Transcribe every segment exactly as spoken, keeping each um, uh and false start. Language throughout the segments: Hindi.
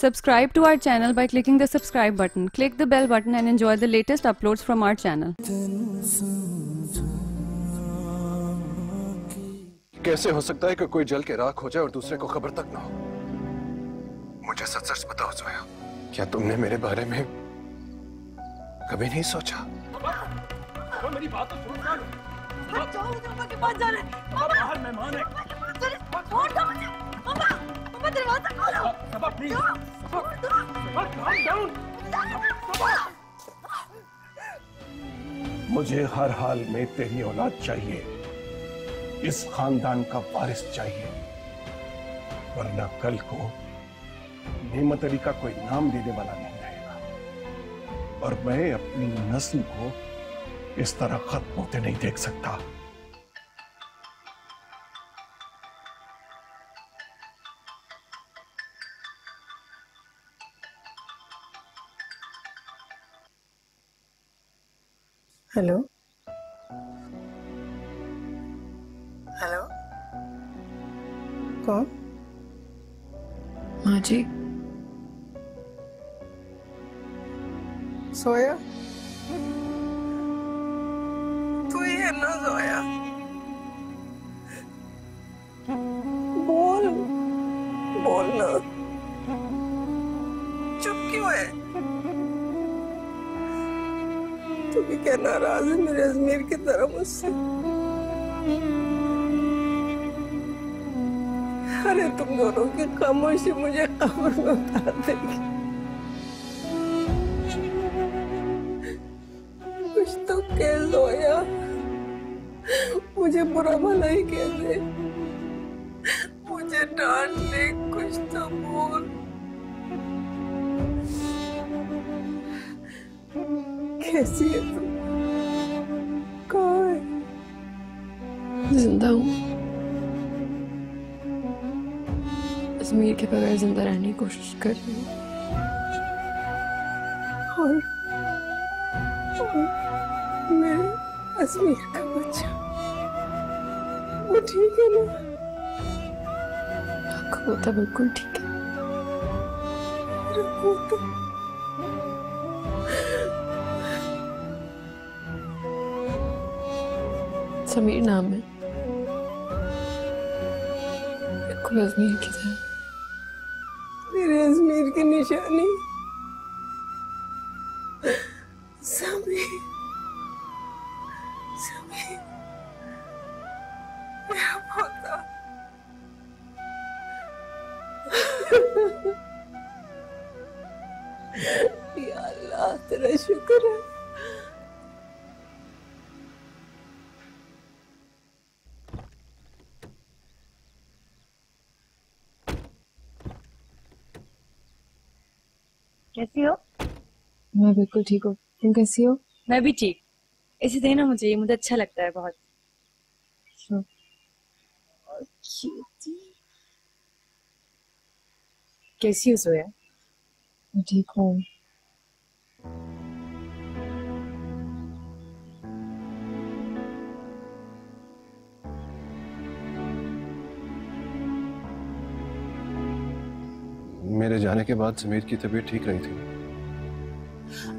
Subscribe to our channel by clicking the subscribe button. Click the bell button and enjoy the latest uploads from our channel. कैसे हो सकता है कि कोई जल के राख हो जाए और दूसरे को खबर तक ना हो? मुझे सच सच बताओ ज़ोया, क्या तुमने मेरे बारे में कभी नहीं सोचा? बाबा, मेरी बात तो सुन यार। बाबा, जाओ इधर बाबा के पास जा रहे। बाबा, बाहर मेहमान है। छोड़ दो मुझे। बाबा, बाबा दरवाजा खोलो। बाबा, प्लीज। छोड़ दो। बाबा, calm down। बाबा, मुझे हर हाल में तेरी औलाद चाहिए। इस खानदान का वारिस चाहिए, वरना कल को नेमत अली का कोई नाम देने वाला नहीं रहेगा और मैं अपनी नस्ल को इस तरह खत्म होते नहीं देख सकता। हेलो हेलो कौन? माँ जी, सोया तू ही है ना? सोया बोल बोल ना, चुप क्यों है? तू भी क्या नाराज है मेरे अजमेर की तरफ मुझसे? अरे तुम दोनों की खामोशी मुझे कब्र में उतार देगी। कुछ तो कह ज़ोया, मुझे बुरा भला ही कह दे, मुझे डांट ले, कुछ तो बोल। कैसी है तुम? कहाँ है? जिंदा हूँ, समीर के बगैर जिंदा रहने की कोशिश कर रही हूँ। और, और मेरे असमीर का बच्चा, वो ठीक है ना? आपका पोता बिल्कुल ठीक है। मेरा पोता, समीर नाम है, बिल्कुल असमीर की तरह। मेरे अजमेर की निशानी समीर, समीर मेरा पोता। या अल्लाह, तेरा शुक्र है। कैसी हो? मैं बिल्कुल ठीक हूँ, तुम कैसी हो? मैं भी ठीक। इसे देना मुझे, ये मुझे अच्छा लगता है बहुत। कैसी हो सोया? मैं ठीक हूँ। मेरे जाने के बाद समीर की तबीयत ठीक रही थी।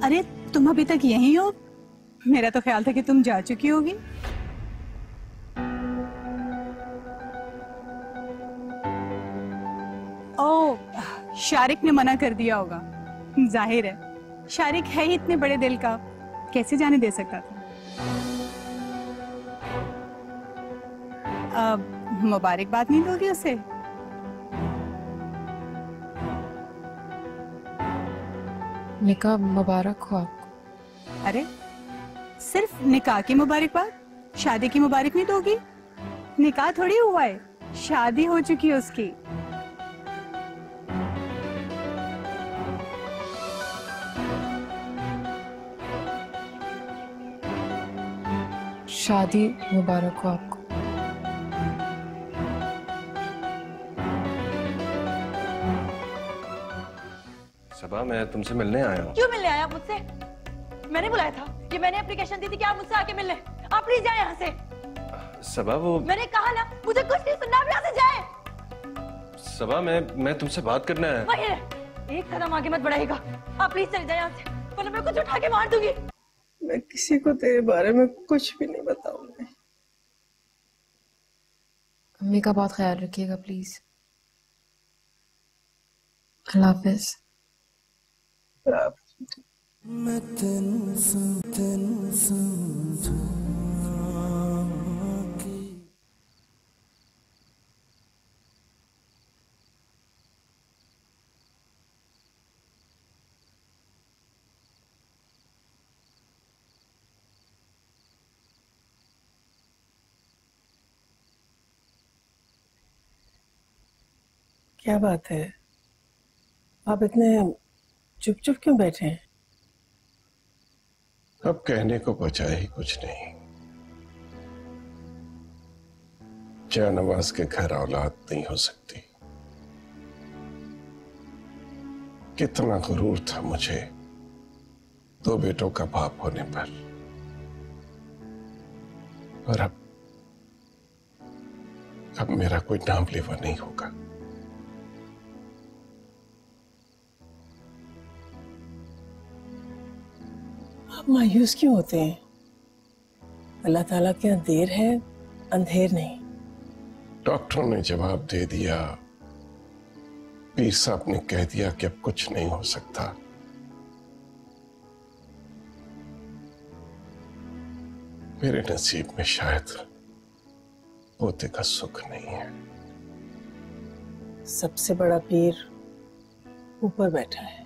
अरे तुम अभी तक यहीं हो? मेरा तो ख्याल था कि तुम जा चुकी होगी। ओह, शारिक ने मना कर दिया होगा। जाहिर है, शारिक है ही इतने बड़े दिल का, कैसे जाने दे सकता था। अब मुबारकबाद नहीं दोगी उसे? निकाह मुबारक हो आपको। अरे सिर्फ निकाह की मुबारकबाद, शादी की मुबारक नहीं दोगी? निकाह थोड़ी हुआ है, शादी हो चुकी है उसकी। शादी मुबारक हो आपको। सबा, मैं तुमसे मिलने आया हूँ। क्यों मिलने आया आप मुझसे? मैंने बुलाया था, ये मैंने एप्लीकेशन दी थी कि आप मुझसे आके मिल लें। आप प्लीज जाए यहाँ से। सबा वो, मैंने कहा ना मुझे कुछ नहीं सुनना, आप यहाँ से जाए। सबा मैं मैं तुमसे बात करना है। एक कदम आगे मत बढ़ाएगा। आप प्लीज चले जाए यहाँ से, वरना मैं कुछ उठा के मार दूंगी। मैं किसी को तेरे बारे में कुछ भी नहीं बताऊंगी। अम्मी का बहुत ख्याल रखिएगा प्लीज। अल्लाह हाफिज़। क्या बात है, आप इतने चुप चुप क्यों बैठे हैं? अब कहने को बचा ही कुछ नहीं। जा नवाज के घर औलाद नहीं हो सकती। कितना गुरूर था मुझे दो बेटों का बाप होने पर, और अब अब मेरा कोई नाम लेवा नहीं होगा। आप मायूस क्यों होते हैं? अल्लाह ताला के यहाँ देर है, अंधेर नहीं। डॉक्टरों ने जवाब दे दिया, पीर साहब ने कह दिया कि अब कुछ नहीं हो सकता। मेरे नसीब में शायद पोते का सुख नहीं है। सबसे बड़ा पीर ऊपर बैठा है,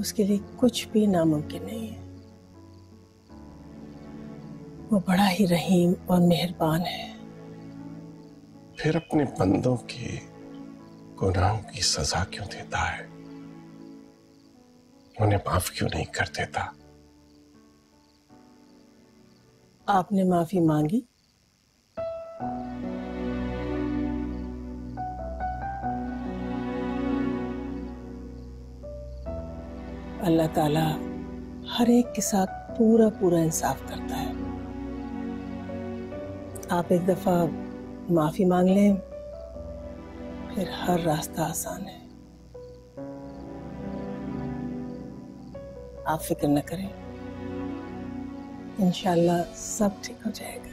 उसके लिए कुछ भी नामुमकिन नहीं है। वो बड़ा ही रहीम और मेहरबान है। फिर अपने बंदों के गुनाहों की सजा क्यों देता है? उन्हें माफ क्यों नहीं कर देता? आपने माफी मांगी? अल्लाह ताला हर एक के साथ पूरा पूरा इंसाफ करता है। आप एक दफा माफी मांग लें, फिर हर रास्ता आसान है। आप फिक्र न करें, इंशाल्लाह सब ठीक हो जाएगा।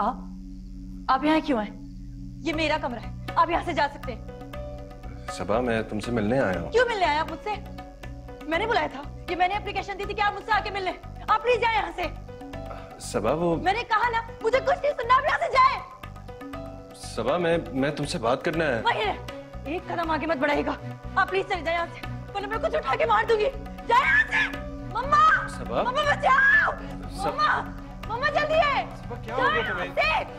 आप आप यहाँ क्यों आए? ये मेरा कमरा है, आप यहाँ से जा सकते हैं। सबा, मैं तुमसे मिलने आया हूँ। क्यों मिलने आया आप मुझसे? मैंने बुलाया था, ये मैंने एप्लीकेशन दी थी कि आप मुझसे आके मिलने। आप प्लीज जाए यहाँ से। सबा, वो मैंने कहा ना, मुझे कुछ नहीं सुनना, आप यहाँ से जाए। सबा, मैं मैं तुमसे बात करने आया। वही, एक कदम आगे मत बढ़ाएगा। आप प्लीज चले जाए यहाँ से, वरना मैं कुछ उठा के मार दूंगी। जाए यहाँ से। मम्मा, मम्मा बचाओ, मम्मा, मम्मा जल्दी है। सबा, क्या हो गया तुम्हें?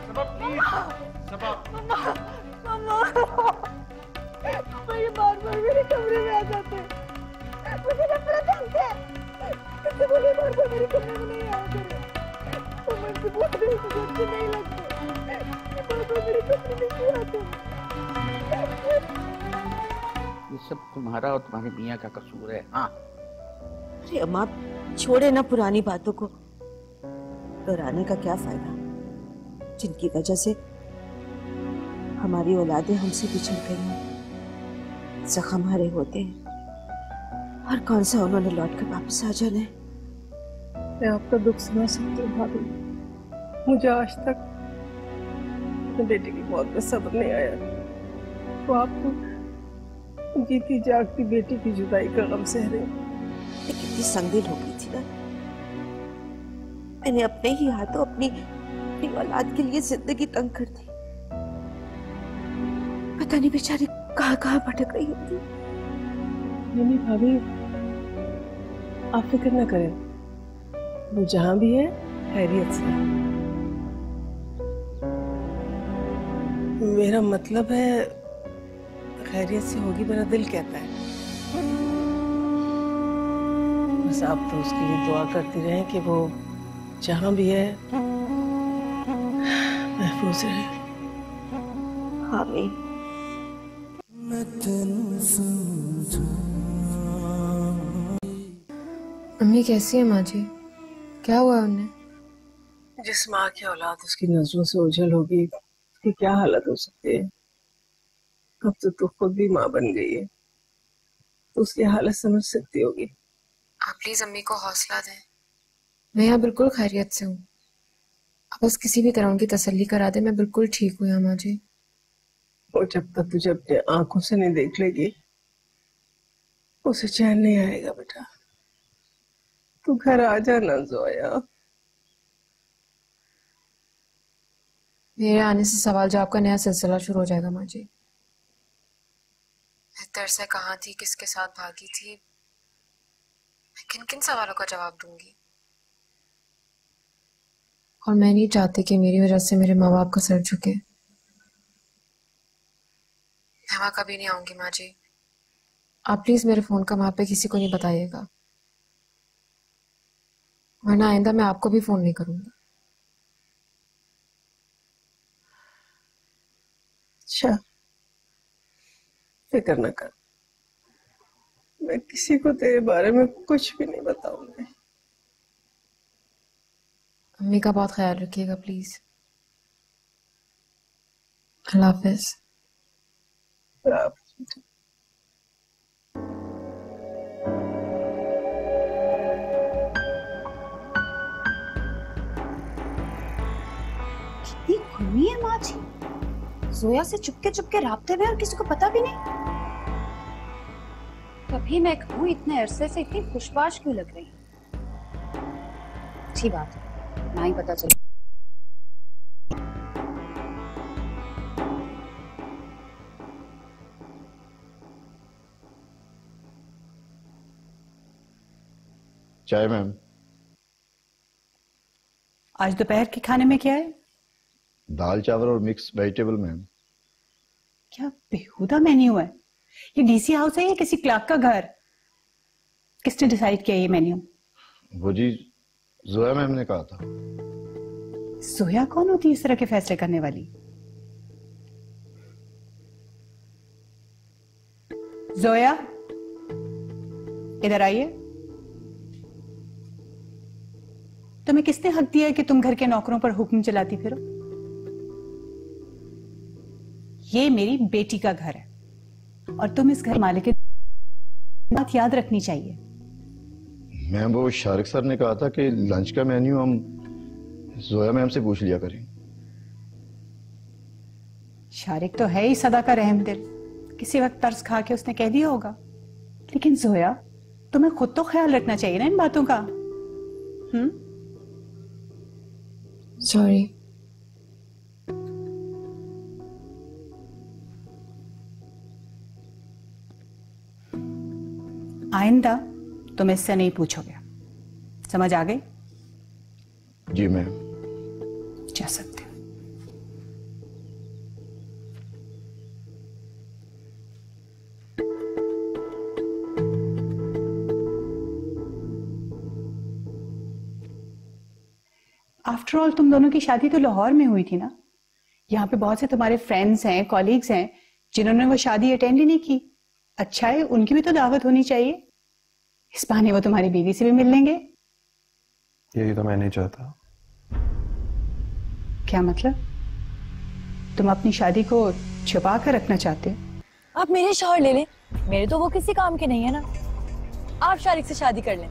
सबा प्लीज, सबा। मम्मा, मम्मा ये बार-बार मेरे कमरे में आ जाते हैं, मुझे नफरत है उनसे। इससे बोलिए बार-बार मेरे कमरे में नहीं आया करो। मम्मा से बोलते हैं मुझे अच्छे नहीं लगते, ये बार-बार मेरे कमरे में क्यों आते हैं? ये सब तुम्हारा और तुम्हारे मियाँ का कसूर है। हाँ, अरे अम्मा छोड़े ना पुरानी बातों को, दोहराने का क्या फायदा, जिनकी वजह से हमारी औलादें हमसे बिछड़ गई हैं। जख्म हमारे होते हैं, और कौन सा उन्होंने लौट कर वापस आ जाना है। मैं आपका दुख समझ सकती हूँ भाभी, मुझे आज तक अपने बेटे की मौत में सब्र नहीं आया। तो आपको जीती जागती बेटी की जुदाई का गम सह रहे हैं। कितनी संगीन हो गई थी ना, मैंने अपने ही हाथों अपनी अपनी औलाद के लिए जिंदगी तंग कर दी। पता नहीं बेचारी कहाँ कहाँ भटक रही होगी। नहीं भाभी, आप फिक्र न करें, वो जहां भी है खैरियत से। मेरा मतलब है खैरियत से होगी, मेरा दिल कहता है। बस आप तो उसके लिए दुआ करती रहें कि वो जहाँ भी है महफूज रहे। आमीन। मम्मी कैसी है माँ जी? क्या हुआ उन्हें? जिस माँ की औलाद उसकी नजरों से ओझल होगी उसकी क्या हालत हो सकती है। अब तो तू खुद भी माँ बन गई है तो उसकी हालत समझ सकती होगी। आप प्लीज अम्मी को हौसला दें। मैं यहाँ बिल्कुल खैरियत से हूँ, आप बस किसी भी तरह उनकी तसल्ली करा दे। मैं बिल्कुल ठीक हूँ यहाँ माँ जी। और जब तक तुझे अपनी आंखों से नहीं देख लेगी उसे चैन नहीं आएगा। बेटा तू घर आ जाना ज़ोया। मेरे आने से सवाल जवाब का नया सिलसिला शुरू हो जाएगा माँ जी। बेहतर से कहाँ थी, किसके साथ भागी थी, मैं किन किन सवालों का जवाब दूंगी। और मैं नहीं चाहती कि मेरी वजह से मेरे माँ बाप का सर झुके। मैं वहाँ कभी नहीं आऊंगी माँ जी। आप प्लीज मेरे फोन का वहाँ पे किसी को नहीं बताइएगा, वरना आइंदा मैं आपको भी फोन नहीं करूंगी। अच्छा फिक्र न कर, मैं किसी को तेरे बारे में कुछ भी नहीं बताऊंगी। अम्मी का बहुत ख्याल रखिएगा प्लीज। अल्लाह हाफिज़। कितनी खुली है माँ जी। ज़ोया से चुपके चुपके राब्ते में और किसी को पता भी नहीं। तभी मैं कहूं इतने अरसे से इतनी खुशबाश क्यों लग रही। अच्छी बात है, ना ही पता चला। चाय मैम। आज दोपहर के खाने में क्या है? दाल चावल और मिक्स वेजिटेबल मैम। क्या बेहुदा मेन्यू है ये। डीसी हाउस है या किसी क्लार्क का घर? किसने डिसाइड किया ये मेन्यू? वो जी ज़ोया मैम ने कहा था। ज़ोया कौन होती है इस तरह के फैसले करने वाली? ज़ोया इधर आइए। तुम्हें किसने हक दिया है कि तुम घर के नौकरों पर हुक्म चलाती फिरो? ये मेरी बेटी का घर है और तुम इस घर मालिक की बात याद रखनी चाहिए। मैम वो शारिक सर ने कहा था कि लंच का मेन्यू हम ज़ोया मैम से पूछ लिया करें। शारिक तो है ही सदा का रहम दिल, किसी वक्त तर्स खा के उसने कह दिया होगा। लेकिन ज़ोया तुम्हें खुद तो ख्याल रखना चाहिए ना इन बातों का। हम्म सॉरी। आइंदा तुम इससे नहीं पूछोगे, समझ आ गई? जी मैम। जा सकते हो। आफ्टर ऑल तुम दोनों की शादी तो लाहौर में हुई थी ना। यहाँ पे बहुत से तुम्हारे फ्रेंड्स हैं, कॉलीग्स हैं जिन्होंने वो शादी अटेंड ही नहीं की। अच्छा है, उनकी भी तो दावत होनी चाहिए। इस बहाने वो तुम्हारी बीवी से भी मिल लेंगे। यही तो मैं नहीं चाहता। क्या मतलब? तुम अपनी शादी को छुपा कर रखना चाहते हो? आप मेरे शौहर ले लें, मेरे तो वो किसी काम के नहीं है ना। आप शारिक से शादी कर लें।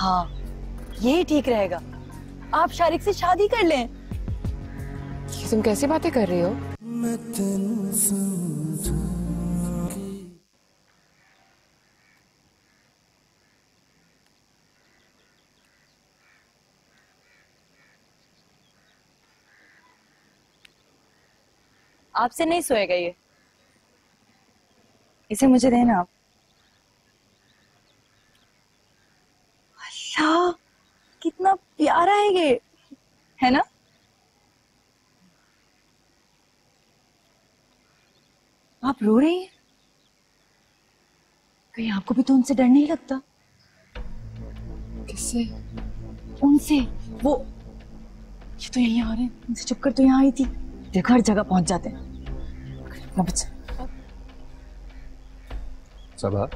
हाँ यही ठीक रहेगा, आप शारिक से शादी कर लें। तुम कैसी बातें कर रही हो? आपसे नहीं सोएगा ये, इसे मुझे देना आप। अल्लाह कितना प्यारा है ये, है ना? आप रो रही हैं? कहीं आपको भी तो उनसे डर नहीं लगता? किससे? उनसे। वो ये तो यहीं आ रहे हैं, उनसे छुपकर तो यहाँ आई थी। देखो हर जगह पहुंच जाते हैं। सबा,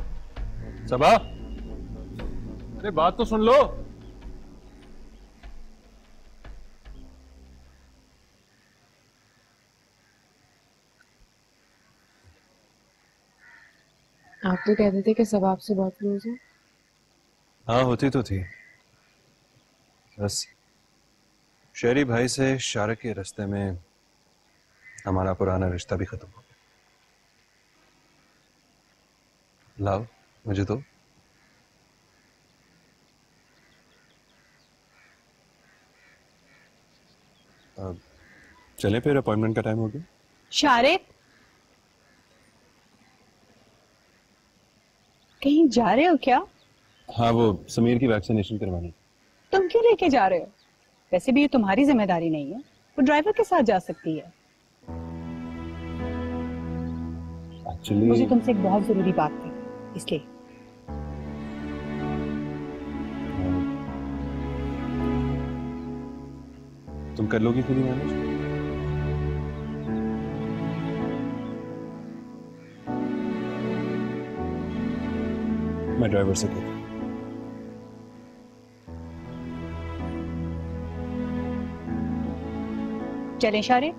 सबा, अरे बात तो सुन लो। आप तो कहते थे कि सब आपसे बात क्लोज है। हाँ होती तो थी, बस शहरी भाई से शारिक के रास्ते में हमारा पुराना रिश्ता भी खत्म हो गया। लव मुझे तो अब चले, फिर अपॉइंटमेंट का टाइम हो गया। शारिक कहीं जा रहे हो क्या? हाँ वो समीर की वैक्सीनेशन करवानी। तुम क्यों लेके जा रहे हो? वैसे भी ये तुम्हारी जिम्मेदारी नहीं है, वो ड्राइवर के साथ जा सकती है। Actually... मुझे तुमसे एक बहुत जरूरी बात थी, इसलिए। तुम कर लोगी खुद ही मैनेज? मैं ड्राइवर से कहूँ। चले शारिक?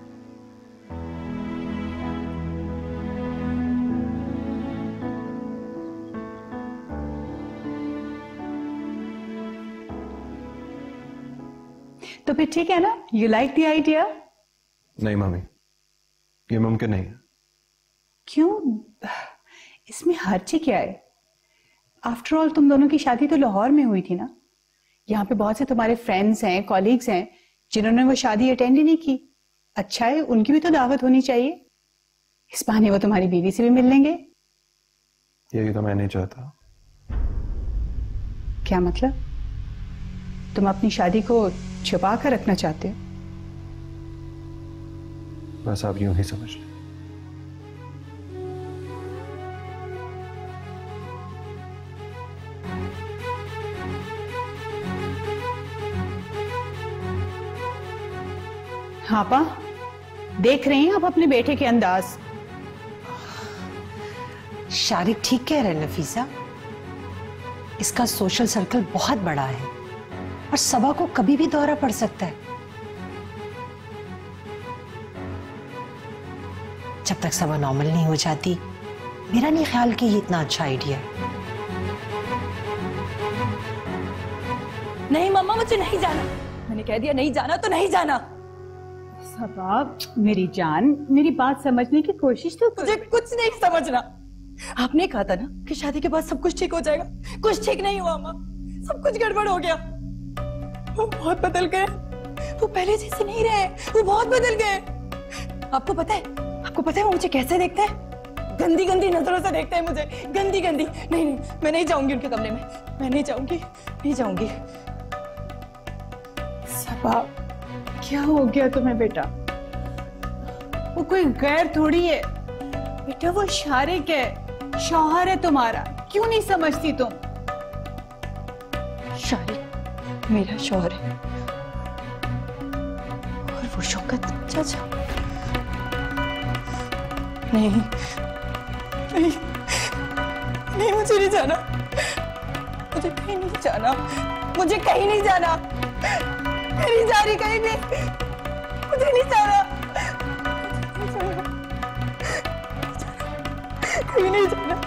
तो फिर ठीक है ना? You like the idea? नहीं मामी, ये मुमकिन नहीं है। क्यों? इसमें हर्ज क्या है? आफ्टर ऑल तुम दोनों की शादी तो लाहौर में हुई थी ना। यहाँ पे बहुत से तुम्हारे फ्रेंड्स हैं, कॉलीग्स हैं, जिन्होंने वो शादी अटेंड ही नहीं की। अच्छा है, उनकी भी तो दावत होनी चाहिए। इस बहाने वो तुम्हारी बीवी से भी मिल लेंगे। यही तो मैं नहीं चाहता। क्या मतलब? तुम अपनी शादी को छुपा कर रखना चाहते हो? बस आप यूं ही समझ लें। आपा, देख रहे हैं आप अपने बेटे के अंदाज। शारिक ठीक कह रहे हैं नफीसा, इसका सोशल सर्कल बहुत बड़ा है और सबा को कभी भी दौरा पड़ सकता है। जब तक सबा नॉर्मल नहीं हो जाती, मेरा नहीं ख्याल कि ये इतना अच्छा आइडिया है। नहीं मम्मा, मुझे नहीं जाना। मैंने कह दिया नहीं जाना तो नहीं जाना। सबाब मेरी जान, मेरी बात समझने की कोशिश तो। मुझे कुछ नहीं समझना। आपने कहा था ना कि शादी के बाद सब कुछ ठीक हो जाएगा। कुछ ठीक नहीं हुआ माँ, सब कुछ गड़बड़ हो गया। वो बहुत बदल गए, वो पहले जैसे नहीं रहे, वो बहुत बदल गए। आपको पता है, आपको पता है वो मुझे कैसे देखते हैं? गंदी गंदी नजरों से देखते हैं मुझे, गंदी गंदी। नहीं नहीं, मैं नहीं जाऊंगी उनके कमरे में, मैं नहीं जाऊंगी, नहीं जाऊंगी। सबाब क्या हो गया तुम्हें बेटा? वो कोई गैर थोड़ी है बेटा, वो शारिक है, शौहर है तुम्हारा। क्यों नहीं समझती तुम? शारिक मेरा शौहर है और वो शौकत चाचा। नहीं नहीं नहीं, मुझे नहीं जाना, मुझे कहीं नहीं जाना, मुझे कहीं नहीं जाना, नहीं जा रही कहीं भी, मुझे नहीं जा रहा, कहीं नहीं जा रहा।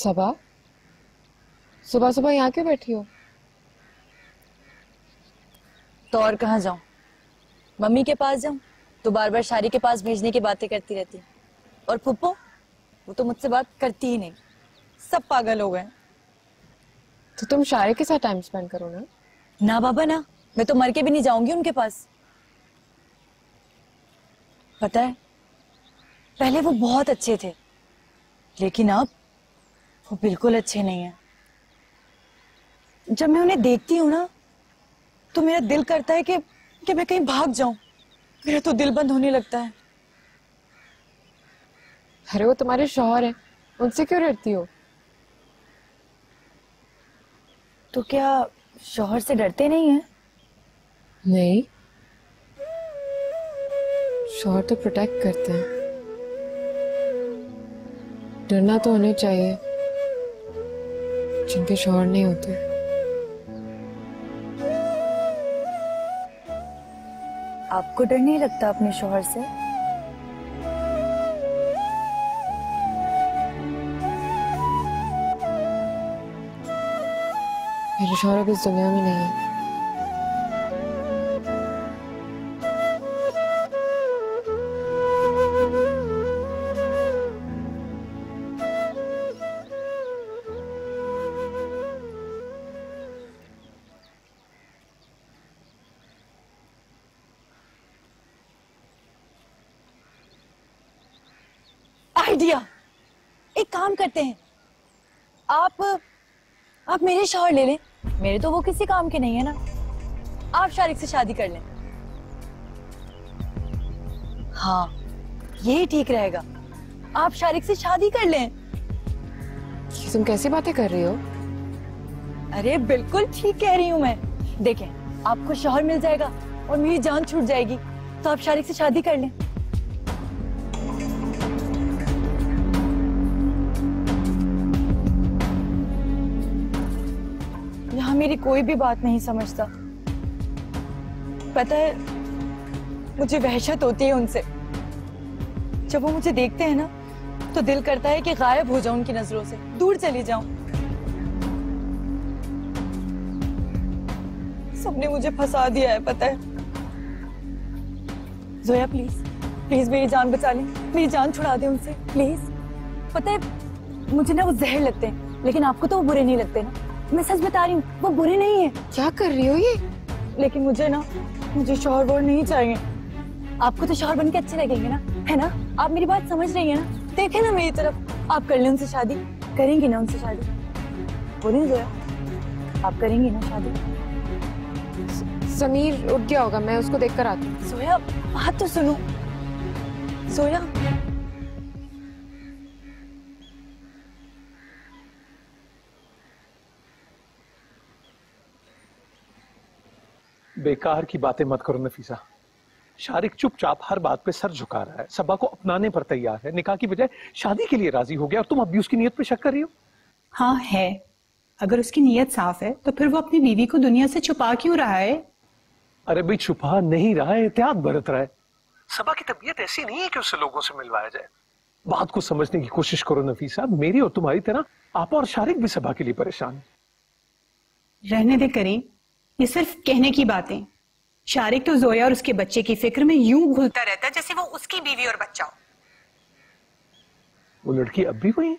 सबा, सुबह सुबह यहाँ क्यों बैठी हो? तो और कहाँ जाऊं? मम्मी के पास जाऊं तो बार बार शारिक के पास भेजने की बातें करती रहती, और फुप्पो वो तो मुझसे बात करती ही नहीं। सब पागल हो गए। तो तुम शारिक के साथ टाइम स्पेंड करो ना। ना बाबा ना, मैं तो मर के भी नहीं जाऊंगी उनके पास। पता है पहले वो बहुत अच्छे थे, लेकिन अब वो बिल्कुल अच्छे नहीं हैं। जब मैं उन्हें देखती हूँ ना तो मेरा दिल करता है कि कि मैं कहीं भाग जाऊं। मेरा तो दिल बंद होने लगता है। अरे वो तुम्हारे शौहर हैं, उनसे क्यों डरती हो? तो क्या शौहर से डरते नहीं हैं? नहीं, शौहर तो प्रोटेक्ट करते हैं। डरना तो उन्हें चाहिए जिनके शौहर नहीं होते। आपको डर नहीं लगता अपने शौहर से? मेरे शौहर अब इस दुनिया में नहीं है। आइडिया, एक काम करते हैं, आप आप मेरे शौहर ले लें। मेरे तो वो किसी काम के नहीं है ना। आप शारिक से शादी कर लें। हाँ यही ठीक रहेगा, आप शारिक से शादी कर लें। तुम कैसी बातें कर रही हो? अरे बिल्कुल ठीक कह रही हूँ मैं। देखें आपको शौहर मिल जाएगा और मेरी जान छूट जाएगी, तो आप शारिक से शादी कर लें। मेरी कोई भी बात नहीं समझता। पता है मुझे वहशत होती है उनसे। जब वो मुझे देखते हैं ना तो दिल करता है कि गायब हो जाऊं उनकी नजरों से, दूर चली जाऊं। सबने मुझे फंसा दिया है पता है। जोया प्लीज प्लीज मेरी जान बचा लें, मेरी जान छुड़ा दें उनसे प्लीज। पता है मुझे ना वो जहर लगते हैं, लेकिन आपको तो वो बुरे नहीं लगते ना। मैं सच बता रही हूँ, वो बुरे नहीं हैं। क्या कर रही हो ये? लेकिन मुझे ना मुझे शौहर वोहर नहीं चाहिए। आपको तो शौहर बनके अच्छे लगेंगे ना, है ना? आप मेरी बात समझ रही हैं ना? देखें ना मेरी तरफ, आप कर लें उनसे शादी। करेंगी ना उनसे शादी? बोलिए जोया, आप करेंगी ना शादी? समीर उठ गया होगा, मैं उसको देख कर आती हूँ। जोया बात तो सुनो। जोया बेकार की बातें मत करो नफीसा। शारिक चुपचाप हर बात पे सर झुका रहा है, सबा को अपनाने पर तैयार है, निकाह की बजाय शादी के लिए राजी हो गया, और तुम अब भी उसकी नीयत पे शक कर रही हो? हाँ है, अगर उसकी नीयत साफ है तो फिर वो अपनी बीवी को दुनिया से छुपा क्यों रहा है? अरे भाई छुपा नहीं रहा है, एहतियात बरत रहा है। सबा की तबीयत ऐसी नहीं है कि उससे लोगों से मिलवाया जाए। बात को समझने की कोशिश करो नफीसा। मेरी और तुम्हारी तरह आपा और शारिक भी सबा के लिए परेशान। रहने दे करीम, ये सिर्फ कहने की बातें। शारिक तो जोया और उसके बच्चे की फिक्र में यूं घुलता रहता है जैसे वो उसकी बीवी और बच्चा हो। वो लड़की अब भी वही है?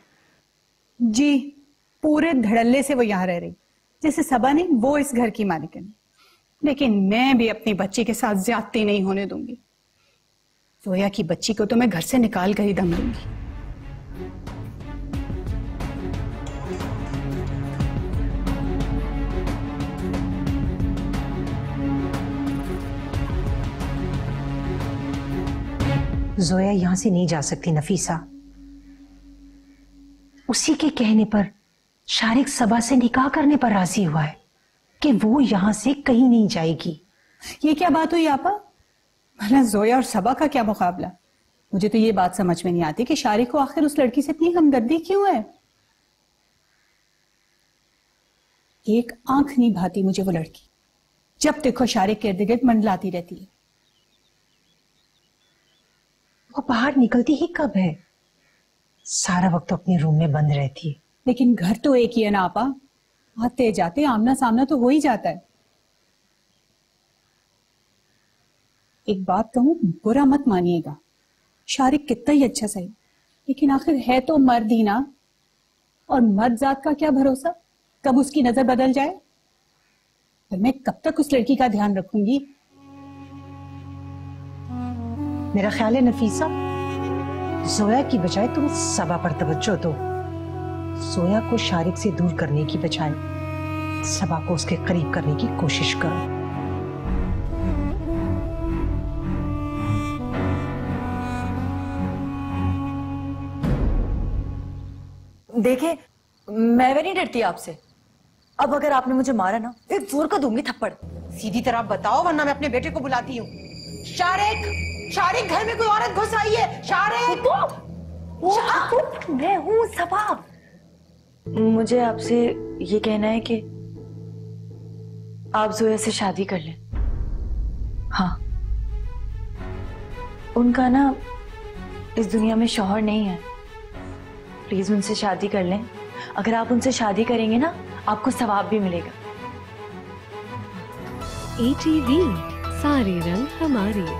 जी, पूरे धड़ल्ले से वो यहाँ रह रही, जैसे सबा नहीं वो इस घर की मालिक है। लेकिन मैं भी अपनी बच्ची के साथ ज्यादती नहीं होने दूंगी। जोया की बच्ची को तो मैं घर से निकाल कर ही दम दूंगी। जोया यहां से नहीं जा सकती नफीसा। उसी के कहने पर शारिक सबा से निकाह करने पर राजी हुआ है कि वो यहां से कहीं नहीं जाएगी। ये क्या बात हुई आपा? भला जोया और सबा का क्या मुकाबला? मुझे तो ये बात समझ में नहीं आती कि शारिक को आखिर उस लड़की से इतनी हमदर्दी क्यों है। एक आंख नहीं भाती मुझे वो लड़की, जब देखो शारिक के इर्द गिर्द मंडलाती रहती है। वो बाहर निकलती ही कब है? सारा वक्त अपने रूम में बंद रहती है। लेकिन घर तो एक ही है ना आपा, आते जाते आमना सामना तो हो ही जाता है। एक बात कहूं, बुरा मत मानिएगा, शारिक कितना ही अच्छा सही, लेकिन आखिर है तो मर्द ही ना। और मर्द जात का क्या भरोसा, कब उसकी नजर बदल जाए। पर मैं कब तक उस लड़की का ध्यान रखूंगी। मेरा ख्याल है नफीसा, जोया की बजाय तुम सबा पर तवज्जो दो। जोया को शारिक से दूर करने की बजाय सबा को उसके करीब करने की कोशिश करो। देखें, मैं भी नहीं डरती आपसे। अब अगर आपने मुझे मारा ना, एक जोर का दूंगी थप्पड़। सीधी तरह बताओ वरना मैं अपने बेटे को बुलाती हूँ। शारिक, शारिक घर में कोई औरत घुस आई है। शारिक, वो तो मैं हूँ सबा। मुझे आपसे ये कहना है कि आप जोया से शादी कर लें। हाँ, उनका ना इस दुनिया में शौहर नहीं है। प्लीज उनसे शादी कर लें। अगर आप उनसे शादी करेंगे ना, आपको सवाब भी मिलेगा। ए टी वी, सारे रंग हमारे।